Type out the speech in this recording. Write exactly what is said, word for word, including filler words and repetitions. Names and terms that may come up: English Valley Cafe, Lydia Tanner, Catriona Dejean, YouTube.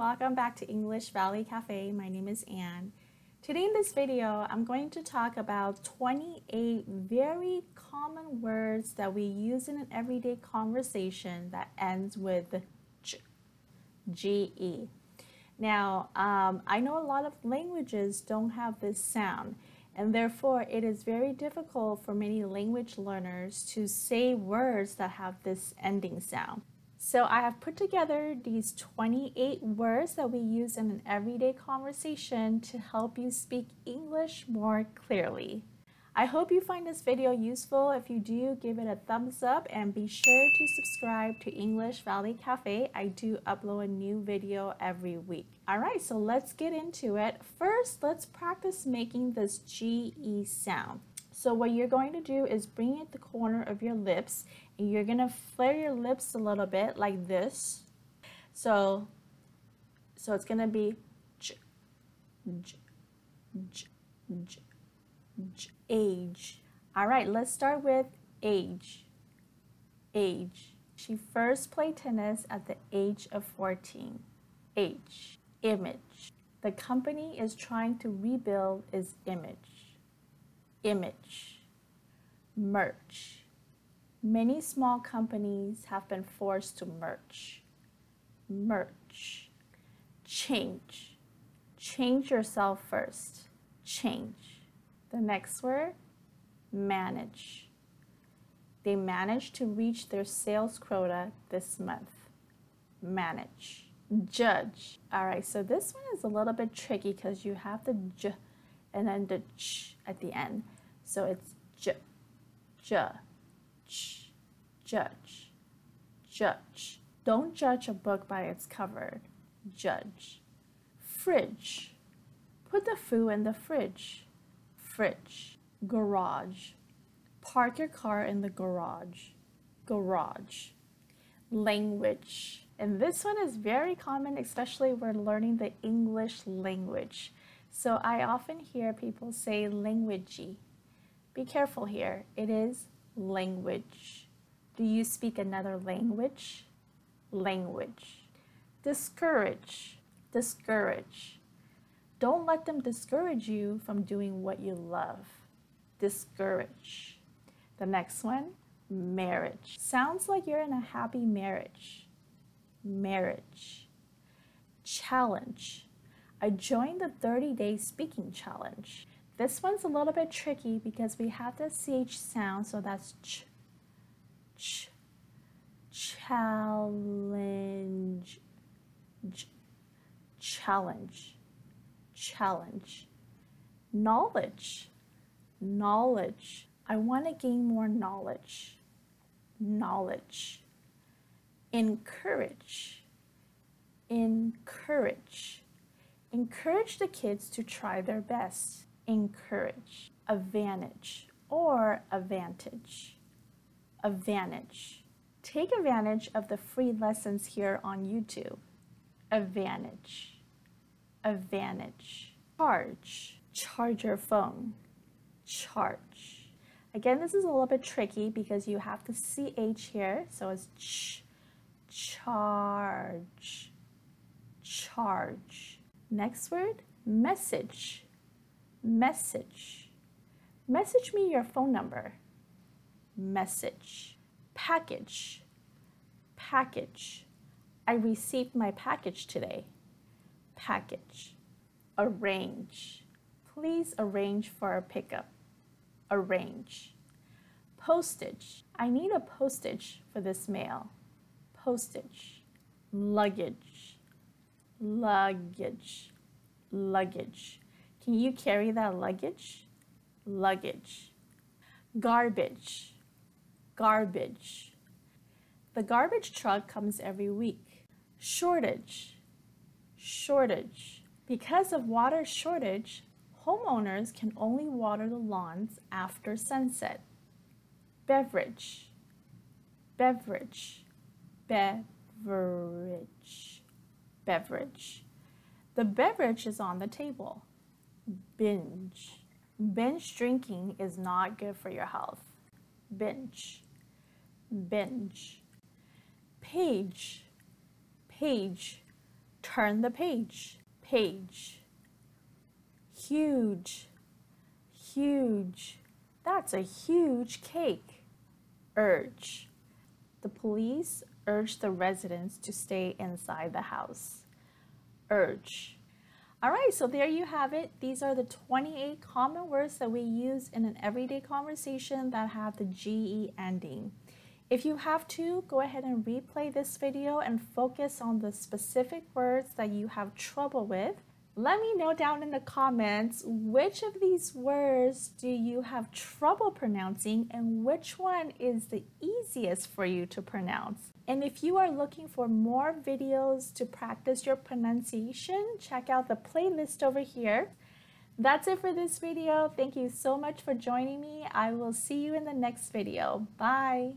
Welcome back to English Valley Cafe. My name is Anne. Today in this video, I'm going to talk about twenty-eight very common words that we use in an everyday conversation that ends with G E. Now, um, I know a lot of languages don't have this sound, and therefore it is very difficult for many language learners to say words that have this ending sound. So I have put together these twenty-eight words that we use in an everyday conversation to help you speak English more clearly. I hope you find this video useful. If you do, give it a thumbs up and be sure to subscribe to English Valley Cafe. I do upload a new video every week. Alright, so let's get into it. First, let's practice making this G E sound. So what you're going to do is bring it to the corner of your lips and you're going to flare your lips a little bit like this. So, so it's going to be j, j, j, j, j, age. All right, let's start with age, age. She first played tennis at the age of fourteen. Age, image. The company is trying to rebuild its image. Image, merge. Many small companies have been forced to merge. Merge, change. Change yourself first. Change. The next word, manage. They managed to reach their sales quota this month. Manage, judge. All right, so this one is a little bit tricky because you have the j and then the ch at the end. So it's j, j, ch, judge, judge. Don't judge a book by its cover. Judge. Fridge. Put the food in the fridge. Fridge. Garage. Park your car in the garage. Garage. Language. And this one is very common, especially when learning the English language. So I often hear people say languagey. Be careful here. It is language. Do you speak another language? Language. Discourage. Discourage. Don't let them discourage you from doing what you love. Discourage. The next one, marriage. Sounds like you're in a happy marriage. Marriage. Challenge. I joined the thirty day speaking challenge. This one's a little bit tricky because we have the C H sound, so that's ch, ch, challenge, ch, challenge, challenge. Knowledge, knowledge. I want to gain more knowledge, knowledge. Encourage, encourage. Encourage the kids to try their best. Encourage. Advantage or advantage. Advantage. Take advantage of the free lessons here on YouTube. Advantage. Advantage. Charge. Charge your phone. Charge. Again, this is a little bit tricky because you have the C H here, so it's ch. Charge. Charge. Next word, message, message. Message me your phone number, message. Package, package. I received my package today, package. Arrange, please arrange for a pickup, arrange. Postage, I need a postage for this mail, postage. Luggage. Luggage, luggage. Can you carry that luggage? Luggage. Garbage, garbage. The garbage truck comes every week. Shortage, shortage. Because of water shortage, homeowners can only water the lawns after sunset. Beverage, beverage, beverage. Beverage. The beverage is on the table. Binge. Binge drinking is not good for your health. Binge. Binge. Page. Page. Turn the page, page. Huge, huge. That's a huge cake. Urge. The police urged the residents to stay inside the house. Urge. All right, so there you have it. These are the twenty-eight common words that we use in an everyday conversation that have the G E ending. If you have to, go ahead and replay this video and focus on the specific words that you have trouble with. Let me know down in the comments, which of these words do you have trouble pronouncing and which one is the easiest for you to pronounce? And if you are looking for more videos to practice your pronunciation, check out the playlist over here. That's it for this video. Thank you so much for joining me. I will see you in the next video. Bye!